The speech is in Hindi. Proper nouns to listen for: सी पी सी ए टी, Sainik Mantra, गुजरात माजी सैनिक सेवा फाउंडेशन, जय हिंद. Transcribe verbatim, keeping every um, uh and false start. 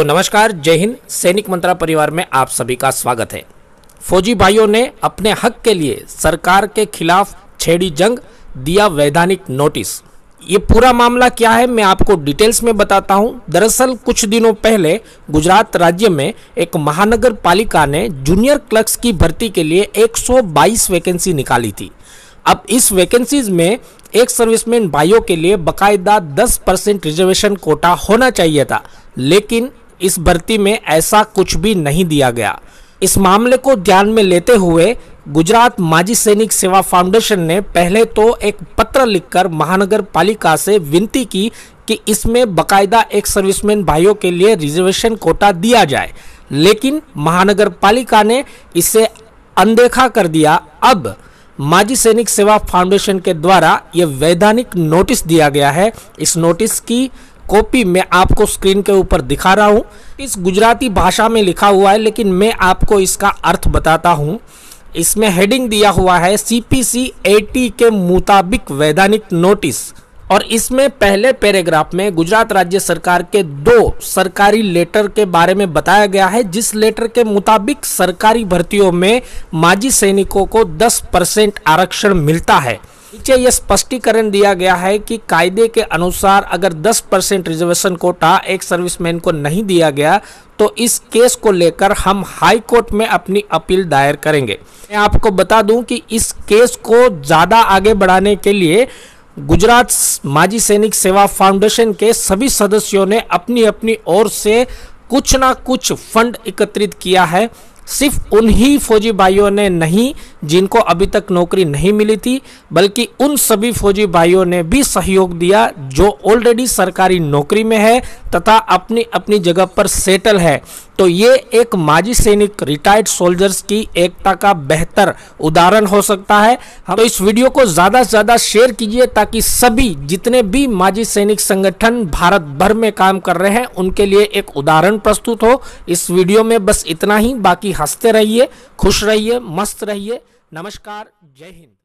तो नमस्कार, जय हिंद। सैनिक मंत्रा परिवार में आप सभी का स्वागत है। फौजी भाइयों ने अपने हक के लिए सरकार के खिलाफ छेड़ी जंग, दिया वैधानिक नोटिस। ये पूरा मामला क्या है मैं आपको डिटेल्स में बताता हूँ। दरअसल कुछ दिनों पहले गुजरात राज्य में एक महानगर पालिका ने जूनियर क्लर्क्स की भर्ती के लिए एक सौ बाईस वैकेंसी निकाली थी। अब इस वैकेंसीज में एक सर्विसमैन भाइयों के लिए बकायदा दस परसेंट रिजर्वेशन कोटा होना चाहिए था, लेकिन इस भर्ती में ऐसा कुछ भी नहीं दिया गया। इस मामले को ध्यान में लेते हुए गुजरात माजी सैनिक सेवा फाउंडेशन ने पहले तो एक पत्र लिखकर महानगर पालिका से विनती की कि इसमें बकायदा एक सर्विसमैन भाइयों के लिए रिजर्वेशन कोटा दिया जाए, लेकिन महानगर पालिका ने इसे अनदेखा कर दिया। अब माजी सैनिक सेवा फाउंडेशन के द्वारा ये वैधानिक नोटिस दिया गया है। इस नोटिस की कॉपी मैं आपको स्क्रीन के ऊपर दिखा रहा हूँ। इस गुजराती भाषा में लिखा हुआ है, लेकिन मैं आपको इसका अर्थ बताता हूँ। इसमें हेडिंग दिया हुआ है सी पी सी ए टी के मुताबिक वैधानिक नोटिस, और इसमें पहले पैराग्राफ में गुजरात राज्य सरकार के दो सरकारी लेटर के बारे में बताया गया है, जिस लेटर के मुताबिक सरकारी भर्तियों में माजी सैनिकों को दस परसेंट आरक्षण मिलता है। नीचे यह स्पष्टीकरण दिया गया है कि कायदे के अनुसार अगर दस परसेंट रिजर्वेशन कोटा एक सर्विसमैन को नहीं दिया गया तो इस केस को लेकर हम हाई कोर्ट में अपनी अपील दायर करेंगे। मैं आपको बता दूं कि इस केस को ज़्यादा आगे बढ़ाने के लिए गुजरात माजी सैनिक सेवा फाउंडेशन के सभी सदस्यों ने अपनी अपनी ओर से कुछ ना कुछ फंड एकत्रित किया है। सिर्फ उन्हीं फौजी भाइयों ने नहीं जिनको अभी तक नौकरी नहीं मिली थी, बल्कि उन सभी फौजी भाइयों ने भी सहयोग दिया जो ऑलरेडी सरकारी नौकरी में है तथा अपनी अपनी जगह पर सेटल है। तो ये एक माजी सैनिक रिटायर्ड सोल्जर्स की एकता का बेहतर उदाहरण हो सकता है। तो इस वीडियो को ज़्यादा से ज़्यादा शेयर कीजिए ताकि सभी जितने भी माजी सैनिक संगठन भारत भर में काम कर रहे हैं उनके लिए एक उदाहरण प्रस्तुत हो। इस वीडियो में बस इतना ही, बाकी हंसते रहिए, खुश रहिए, मस्त रहिए। नमस्कार, जय हिंद।